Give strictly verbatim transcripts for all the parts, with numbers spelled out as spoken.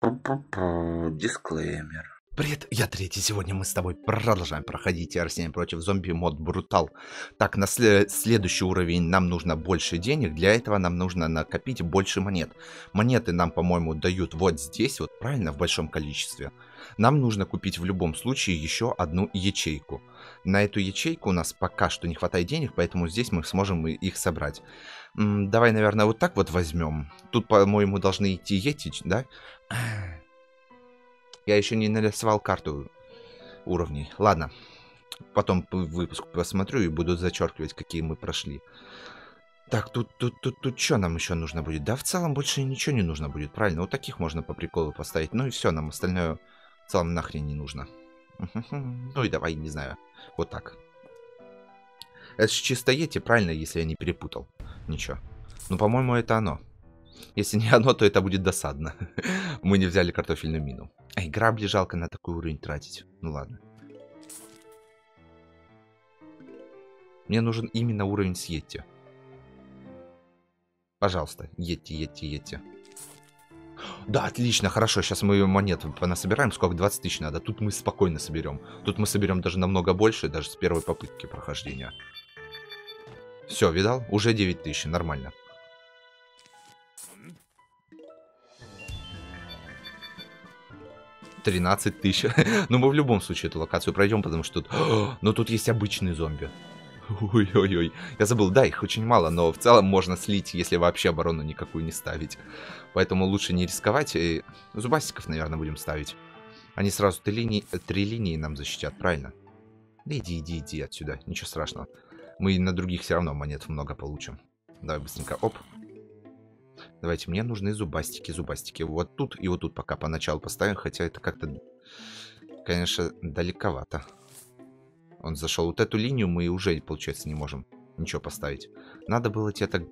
Пу-пу-пу. Дисклеймер. Привет, я Третий. Сегодня мы с тобой продолжаем проходить ар семь против зомби мод Брутал. Так, на след следующий уровень нам нужно больше денег. Для этого нам нужно накопить больше монет. Монеты нам, по-моему, дают вот здесь, вот правильно, в большом количестве. Нам нужно купить в любом случае еще одну ячейку. На эту ячейку у нас пока что не хватает денег, поэтому здесь мы сможем их собрать. М давай, наверное, вот так вот возьмем. Тут, по-моему, должны идти йети, да? Я еще не нарисовал карту уровней. Ладно. Потом выпуск посмотрю и буду зачеркивать, какие мы прошли. Так, тут, тут, тут, тут что нам еще нужно будет? Да, в целом больше ничего не нужно будет, правильно? Вот таких можно по приколу поставить. Ну и все, нам остальное в целом нахрен не нужно. Ну и давай, не знаю. Вот так. Это же чисто йети, правильно, если я не перепутал. Ничего. Ну, по-моему, это оно. Если не оно, то это будет досадно. Мы не взяли картофельную мину. Ай, грабли жалко на такой уровень тратить. Ну ладно. Мне нужен именно уровень с йети. Пожалуйста, йети, йети, йети. Да, отлично, хорошо. Сейчас мы монет понасобираем. Сколько? двадцать тысяч надо. Тут мы спокойно соберем. Тут мы соберем даже намного больше, даже с первой попытки прохождения. Все, видал? Уже девять тысяч, нормально. тринадцать тысяч. Но мы в любом случае эту локацию пройдем, потому что тут... Но тут есть обычные зомби. Ой-ой-ой. Я забыл, да, их очень мало, но в целом можно слить, если вообще оборону никакую не ставить. Поэтому лучше не рисковать. И... Зубастиков, наверное, будем ставить. Они сразу три линии, три линии нам защитят, правильно? Да иди, иди, иди отсюда. Ничего страшного. Мы на других все равно монет много получим. Давай быстренько. Оп. Давайте, мне нужны зубастики, зубастики. Вот тут и вот тут пока поначалу поставим. Хотя это как-то, конечно, далековато. Он зашел вот эту линию, мы уже, получается, не можем ничего поставить. Надо было тебе так...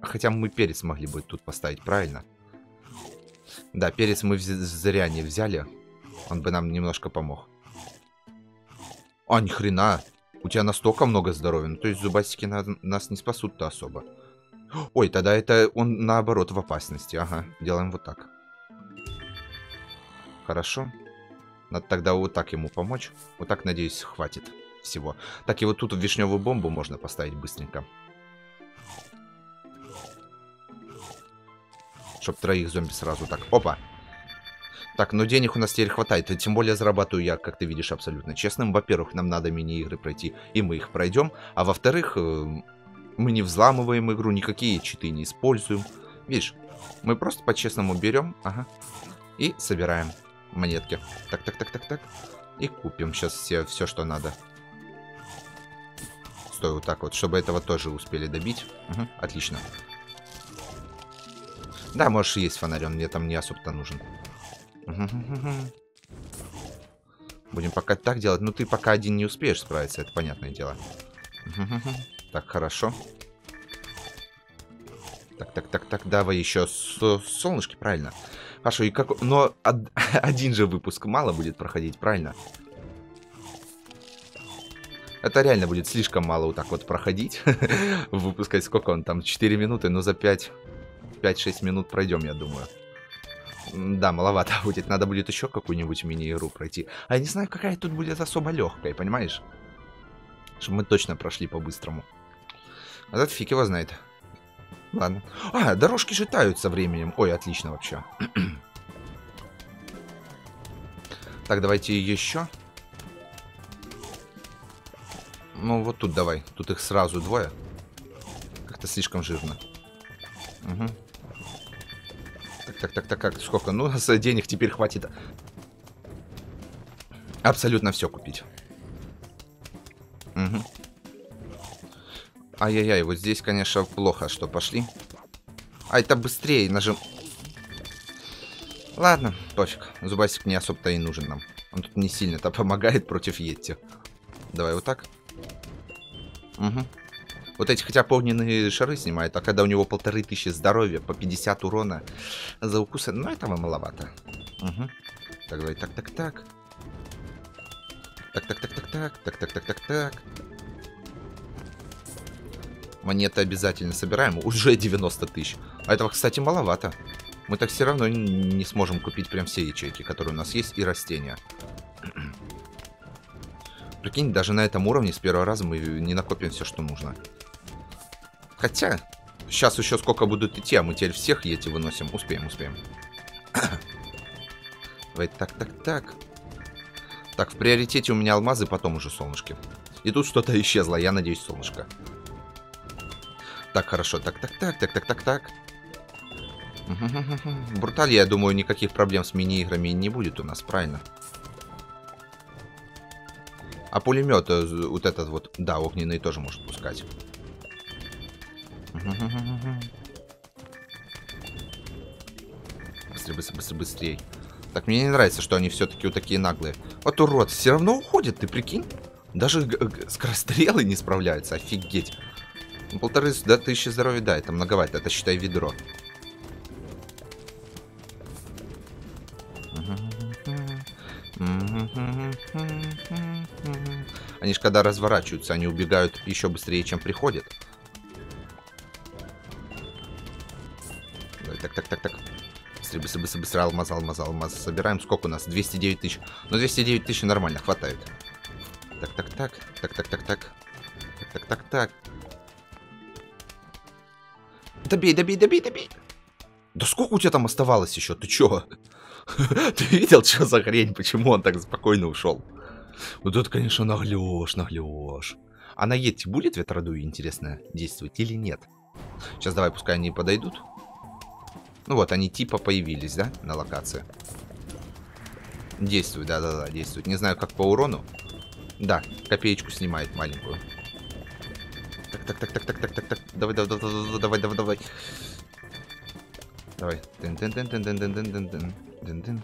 Хотя мы перец могли бы тут поставить, правильно? Да, перец мы зря не взяли. Он бы нам немножко помог. А, ни хрена. У тебя настолько много здоровья. Ну, то есть зубастики на... нас не спасут-то особо. Ой, тогда это он наоборот в опасности. Ага, делаем вот так. Хорошо. Надо тогда вот так ему помочь. Вот так, надеюсь, хватит всего. Так, и вот тут вишневую бомбу можно поставить быстренько. Чтоб троих зомби сразу так. Опа. Так, но денег у нас теперь хватает. Тем более зарабатываю я, как ты видишь, абсолютно честным. Во-первых, нам надо мини-игры пройти, и мы их пройдем. А во-вторых... Мы не взламываем игру, никакие читы не используем. Видишь, мы просто по-честному берем, ага, и собираем монетки. Так, так, так, так, так. И купим сейчас все, все, что надо. Стой, вот так вот, чтобы этого тоже успели добить. Угу, отлично. Да, можешь и есть фонарь, он мне там не особо-то нужен. Будем пока так делать. Ну, ты пока один не успеешь справиться, это понятное дело. Так, хорошо. Так, так, так, так, давай еще со солнышки, правильно? Хорошо, и как... Но од... один же выпуск мало будет проходить, правильно? Это реально будет слишком мало вот так вот проходить. Выпускать сколько он там? четыре минуты, но за пять-шесть минут пройдем, я думаю. Да, маловато будет. Надо будет еще какую-нибудь мини-игру пройти. А я не знаю, какая тут будет особо легкая, понимаешь? Чтобы мы точно прошли по-быстрому. А этот фиг его знает. Ладно. А, дорожки же тают со временем. Ой, отлично вообще. Так, давайте еще. Ну, вот тут давай. Тут их сразу двое. Как-то слишком жирно. Угу. Так, так, так, так, так. Сколько? Ну, у нас денег теперь хватит. Абсолютно все купить. Угу. Ай-яй-яй, вот здесь, конечно, плохо, что пошли. А это быстрее нажим. Ладно, пофиг. Зубасик не особо-то и нужен нам. Он тут не сильно-то помогает против йети. Давай вот так. Угу. Вот эти хотя бы огненные шары снимают, а когда у него полторы тысячи здоровья по пятьдесят урона за укусы, ну этого маловато. Угу. Так, давай, так, так, так. Так, так, так, так, так, так, так, так, так, так. Монеты обязательно собираем. Уже девяносто тысяч. А этого, кстати, маловато. Мы так все равно не сможем купить прям все ячейки, которые у нас есть, и растения. Прикинь, даже на этом уровне с первого раза мы не накопим все, что нужно. Хотя, сейчас еще сколько будут идти, а мы теперь всех йети выносим. Успеем, успеем. Давай, так, так, так. Так, в приоритете у меня алмазы, потом уже солнышки. И тут что-то исчезло, я надеюсь, солнышко. Так, хорошо, так, так, так, так, так, так, так. В Брутале, я думаю, никаких проблем с мини-играми не будет у нас, правильно? А пулемет, вот этот вот, да, огненный тоже может пускать. Быстрее, быстрее, быстрее, быстрее. Так, мне не нравится, что они все-таки вот такие наглые. Вот урод, все равно уходит, ты прикинь. Даже скорострелы не справляются, офигеть. Полторы тысячи здоровья, да, это многовато, это считай ведро. Они же когда разворачиваются, они убегают еще быстрее, чем приходят. Так, так, так, так. Быстрее, быстрее, быстрее, быстрее. Алмаз, алмаз, алмаз. Собираем. Сколько у нас? двести девять тысяч. Ну, двести девять тысяч нормально, хватает. Так, так, так. Так, так, так, так. Так, так, так, так. Добей, добей, добей, добей. Да сколько у тебя там оставалось еще? Ты че? Ты видел, что за хрень? Почему он так спокойно ушел? Вот тут, конечно, наглешь, наглешь. А на йети будет ветродуй, интересно, действовать или нет? Сейчас давай, пускай они подойдут. Ну вот, они типа появились, да, на локации. Действует, да-да-да, действует. Не знаю, как по урону. Да, копеечку снимает маленькую. Так-так-так-так-так-так-так-так. Давай-давай-давай-давай-давай-давай. Давай. Тын-тын-тын-тын-тын-тын-тын-тын-тын-тын.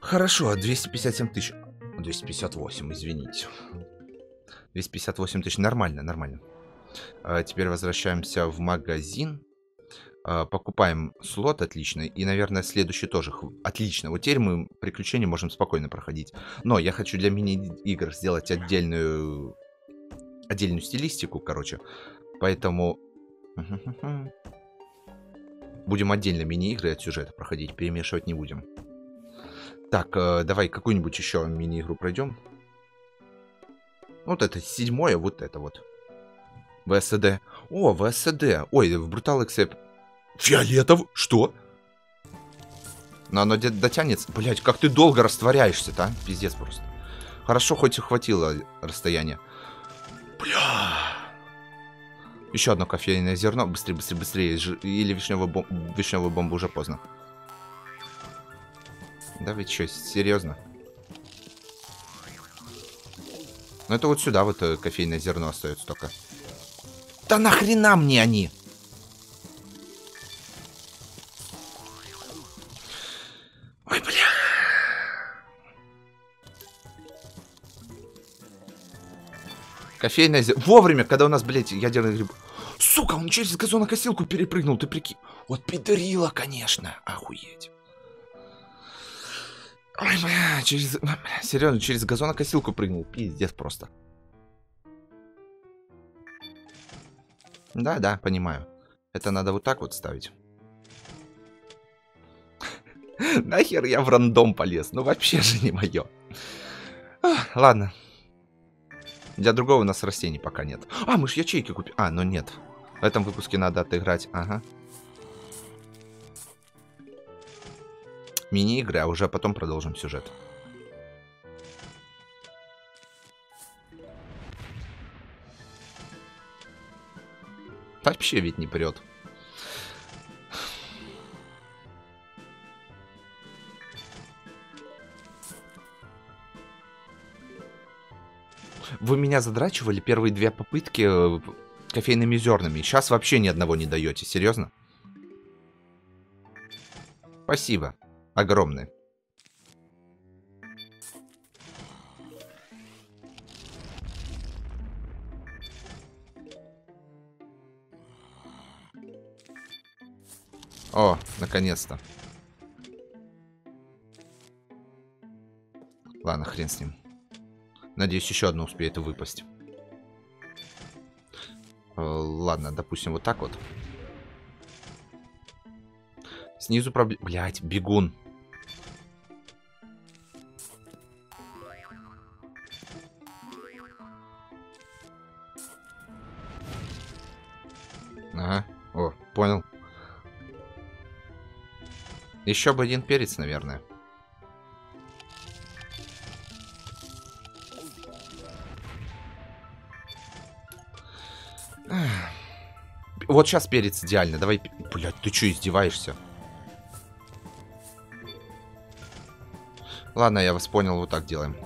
Хорошо, двести пятьдесят семь тысяч. двести пятьдесят восемь, извините. двести пятьдесят восемь тысяч, нормально, нормально. А теперь возвращаемся в магазин. А, покупаем слот, отлично. И, наверное, следующий тоже. Отлично, вот теперь мы приключения можем спокойно проходить. Но я хочу для мини-игр сделать отдельную... Отдельную стилистику, короче. Поэтому... Будем отдельно мини-игры от сюжета проходить, перемешивать не будем. Так, э, давай какую-нибудь еще мини-игру пройдем. Вот это седьмое, вот это вот. ВСД. О, ВСД. Ой, в Brutal Mode. Фиолетов? Что? Но оно дотянется. Блять, как ты долго растворяешься-то, а? Пиздец просто. Хорошо, хоть ухватило расстояние. Бля. Еще одно кофейное зерно. Быстрее, быстрее, быстрее. Или вишневую бом... вишневую бомбу уже поздно. Да ведь что, серьезно? Ну это вот сюда вот кофейное зерно остается только. Да нахрена мне они? Ой, бля. Кофейное зерно. Вовремя, когда у нас, блядь, ядерный гриб. Сука, он через газонокосилку перепрыгнул, ты прикинь. Вот пидорила, конечно. Охуеть. Ой, бля, через... Серьезно, через газонокосилку прыгнул. Пиздец просто. Да-да, понимаю. Это надо вот так вот ставить. Нахер я в рандом полез? Ну вообще же не мое. Ладно. Для другого у нас растений пока нет. А, мы ж ячейки купили. А, ну нет. В этом выпуске надо отыграть. Ага. Мини-игры, а уже потом продолжим сюжет. Вообще ведь не прет. Вы меня задрачивали первые две попытки кофейными зернами. Сейчас вообще ни одного не даете, серьезно? Спасибо. Огромные. О, наконец-то. Ладно, хрен с ним. Надеюсь, еще одно успеет выпасть. Ладно, допустим, вот так вот. Снизу проблема. Блять, бегун. Ага. О, понял. Еще бы один перец, наверное. Вот сейчас перец идеально. Давай. Блядь, ты что, издеваешься? Ладно, я вас понял, вот так делаем.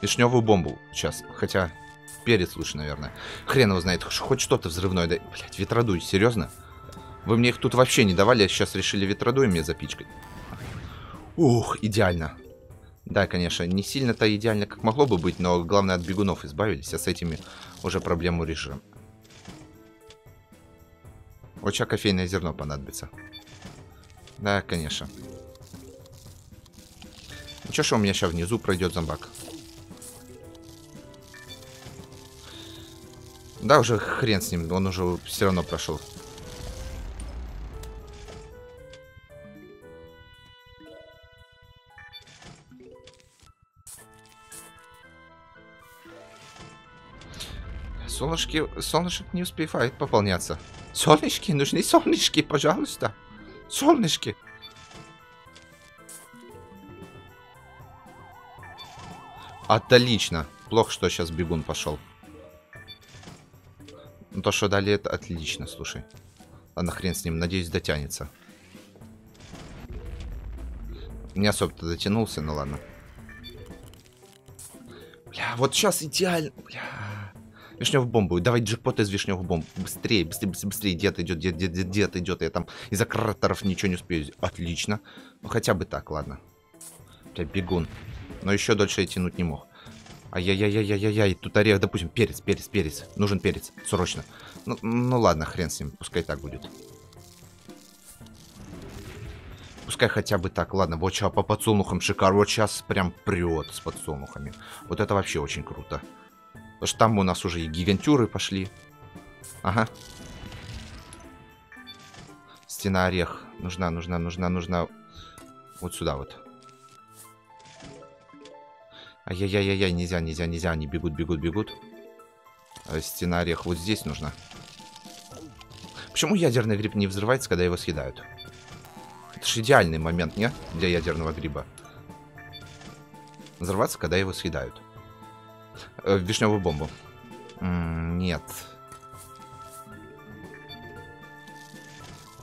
Вишневую бомбу сейчас. Хотя перец лучше, наверное. Хрен его знает. Хоть что-то взрывное. Да... Блядь, ветродуй, серьезно? Вы мне их тут вообще не давали, а сейчас решили ветродуй мне запичкать. Ух, идеально. Да, конечно, не сильно-то идеально, как могло бы быть, но главное, от бегунов избавились, а с этими уже проблему решим. Вот сейчас кофейное зерно понадобится. Да, конечно. Ничего, что у меня сейчас внизу пройдет зомбак. Да, уже хрен с ним, он уже все равно прошел. Солнышки, солнышек не успевает пополняться. Солнышки, нужны солнышки, пожалуйста. Солнышки. Отлично. Плохо, что сейчас бегун пошел. Ну то, что дали, это отлично, слушай. Ладно, хрен с ним, надеюсь, дотянется. Не особо-то дотянулся, ну ладно. Бля, вот сейчас идеально, бля. Вишневую бомбу. Давай джекпот из вишневых бомб. Быстрее, быстрее, быстрее, быстрее. Дед идет, дед, дед, дед, дед идет. Я там из-за кратеров ничего не успею. Отлично. Ну хотя бы так, ладно. Бля, бегун. Но еще дольше я тянуть не мог. Ай-яй-яй-яй-яй-яй. Тут орех, допустим, перец, перец, перец. Нужен перец. Срочно. Ну, ну ладно, хрен с ним. Пускай так будет. Пускай хотя бы так. Ладно, вот сейчас по подсолнухам шикарно. Вот сейчас прям прет с подсолнухами. Вот это вообще очень круто. Потому что там у нас уже и гигантюры пошли. Ага. Стена орех. Нужна, нужна, нужна, нужна. Вот сюда вот. Ай-яй-яй-яй, нельзя, нельзя, нельзя. Они бегут, бегут, бегут. Стена орех вот здесь нужна. Почему ядерный гриб не взрывается, когда его съедают? Это же идеальный момент, нет? Для ядерного гриба. Взрываться, когда его съедают. Вишневую бомбу. М-м, нет.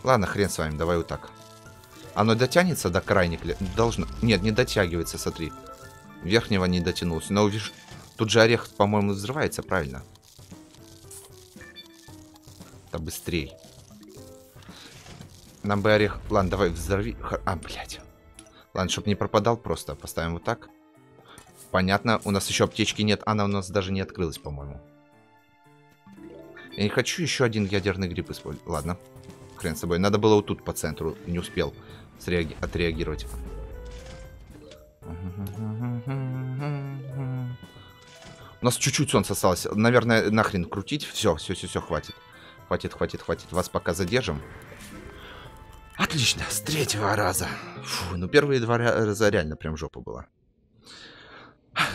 Ладно, хрен с вами, давай вот так. Оно дотянется до крайних... Должно... Нет, не дотягивается, смотри. Верхнего не дотянулся. Но виш... тут же орех, по-моему, взрывается, правильно? Да быстрей. Нам бы орех... Ладно, давай взорви... А, блядь. Ладно, чтобы не пропадал просто. Поставим вот так. Понятно, у нас еще аптечки нет. Она у нас даже не открылась, по-моему. Я не хочу еще один ядерный гриб использовать. Ладно, хрен с собой. Надо было вот тут по центру. Не успел среаги... отреагировать. У нас чуть-чуть солнце осталось. Наверное, нахрен крутить. Все, все, все, все, хватит. Хватит, хватит, хватит. Вас пока задержим. Отлично, с третьего раза. Фу, ну первые два раза реально прям жопа была.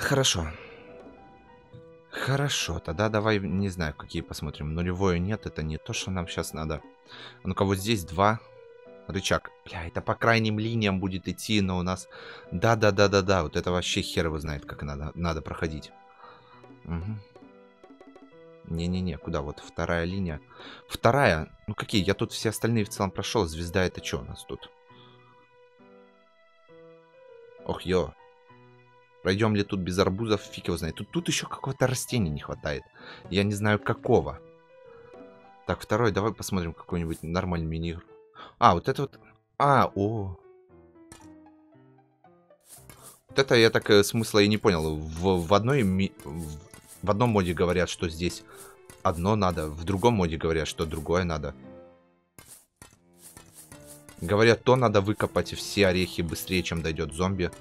Хорошо. Хорошо, тогда давай, не знаю, какие посмотрим. Нулевое нет, это не то, что нам сейчас надо. А ну-ка, вот здесь два. Рычаг. Бля, это по крайним линиям будет идти, но у нас... Да-да-да-да-да, вот это вообще хер его знает, как надо, надо проходить. Не-не-не, угу. Куда вот? Вторая линия. Вторая? Ну какие? Я тут все остальные в целом прошел. Звезда это что у нас тут? Ох, ё. Пройдем ли тут без арбузов, фиг его знает. Тут, тут еще какого-то растения не хватает. Я не знаю какого. Так, второй, давай посмотрим какой-нибудь нормальный мини-игру. А, вот это вот... А, о. Вот это я так смысла и не понял. В, в, одной ми... в одном моде говорят, что здесь одно надо. В другом моде говорят, что другое надо. Говорят, то надо выкопать все орехи быстрее, чем дойдет зомби.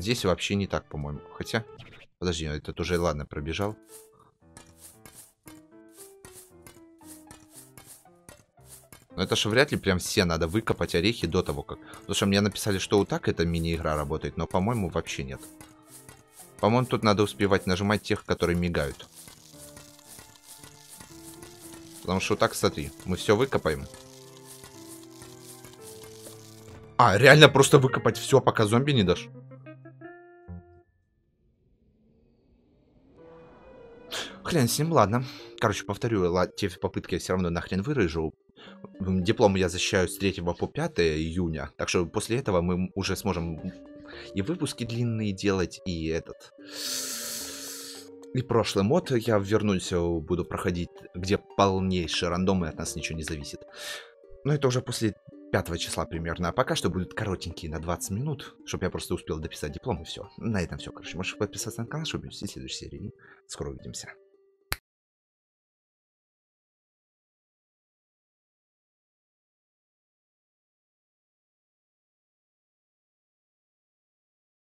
интересно. Здесь вообще не так, по-моему. Хотя... Подожди, этот уже, ладно, пробежал. Но это же вряд ли прям все надо выкопать орехи до того, как... Потому что мне написали, что вот так эта мини-игра работает, но, по-моему, вообще нет. По-моему, тут надо успевать нажимать тех, которые мигают. Потому что вот так, смотри, мы все выкопаем. А, реально просто выкопать все, пока зомби не дашь? Хрен с ним, ладно. Короче, повторю, те попытки я все равно нахрен вырежу. Диплом я защищаю с третьего по пятое июня. Так что после этого мы уже сможем и выпуски длинные делать, и этот... И прошлый мод я вернусь, буду проходить, где полнейший рандом, и от нас ничего не зависит. Но это уже после пятого числа примерно. А пока что будут коротенькие на двадцать минут, чтобы я просто успел дописать диплом, и все. На этом все, короче. Можешь подписаться на канал, чтобы увидеть следующие серии. Скоро увидимся.